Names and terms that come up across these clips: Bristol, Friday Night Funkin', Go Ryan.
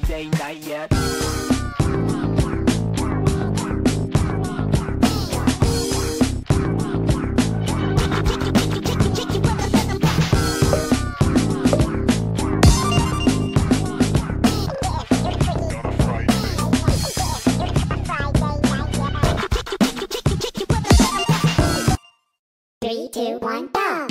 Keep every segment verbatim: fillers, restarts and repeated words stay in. Friday night yet. Three, two, one, go!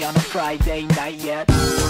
On a Friday night yet.